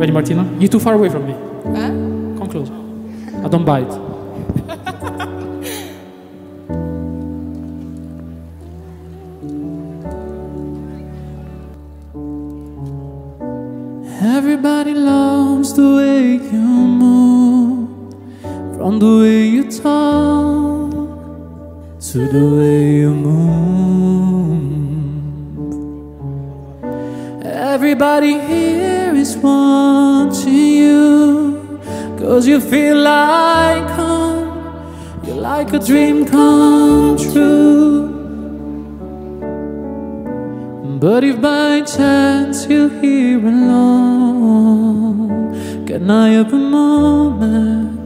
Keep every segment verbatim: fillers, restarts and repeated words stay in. Ready, Martina? You're too far away from me. Huh? Come closer. I don't bite. Everybody loves the way you move, from the way you talk to the way you move. Everybody here is watching you, 'cause you feel like home, you're like a dream come true. But if by chance you're here alone, can I have a moment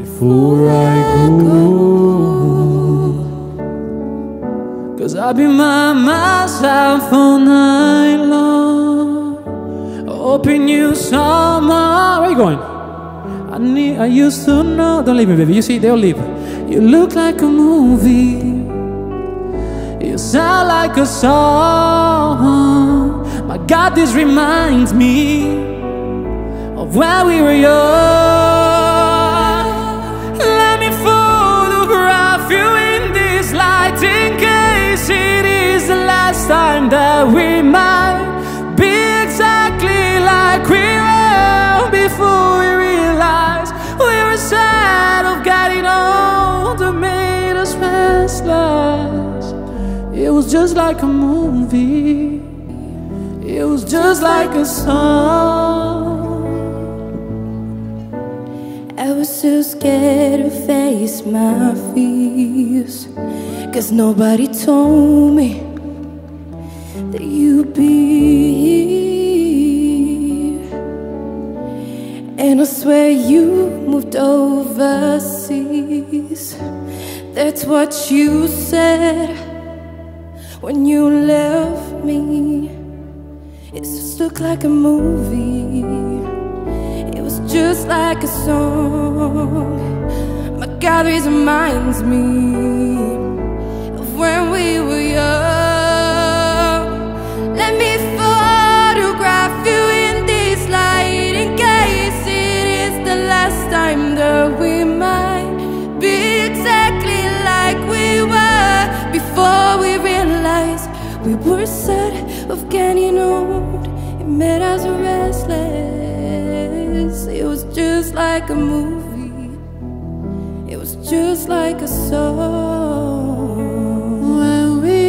before I go? 'Cause I've been by myself all night long, hoping you somehow. Where are you going? I need, I used to know. Don't leave me, baby. You see, they'll leave. You look like a movie, you sound like a song. My God, this reminds me of when we were young. Let me photograph you in this light, in case it is the last time that we might be exactly like we were before we realized we were sad of getting old, that made us restless. It was just like a movie, it was just like a song. I was so scared to face my fears, 'cause nobody told me that you'd be here. And I swear you moved overseas, that's what you said when you left me. It just looked like a movie, it was just like a song. My God, it reminds me of when we were young. Let me photograph you in this light, in case it is the last time that we might be exactly like we were before we realized we were sad of getting old, it made us restless. It was just like a movie, it was just like a song. When we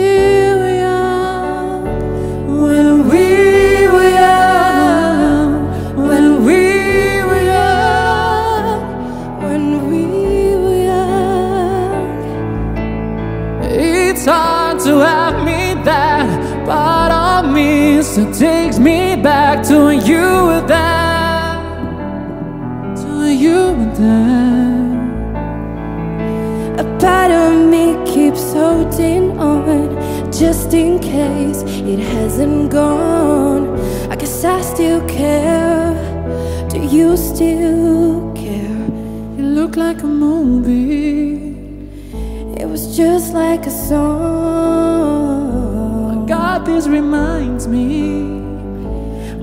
were young, when we were young, when we were young, when we were young. It's hard to have me, that part of me still takes me back to when you were there, to when you were there. A part of me keeps holding on, just in case it hasn't gone. I guess I still care. Do you still care? You look like a movie, it was just like a song. God, this reminds me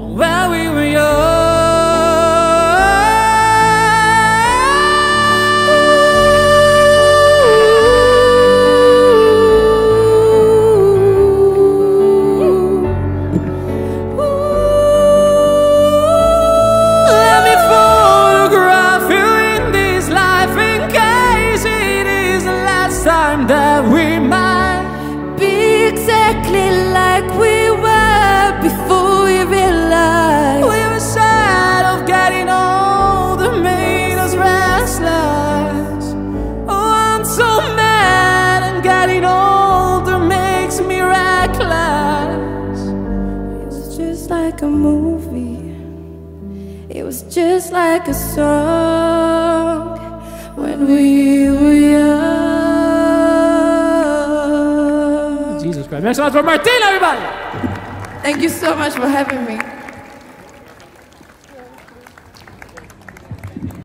of when we were young. Let me photograph you in this life, in case it is the last time that we might exactly like we were before we realized we were sad of getting old, that made us restless. Oh, I'm so mad, and getting older makes me reckless. It was just like a movie, it was just like a song. When we were young. Next one for Martina, everybody! Thank you so much for having me.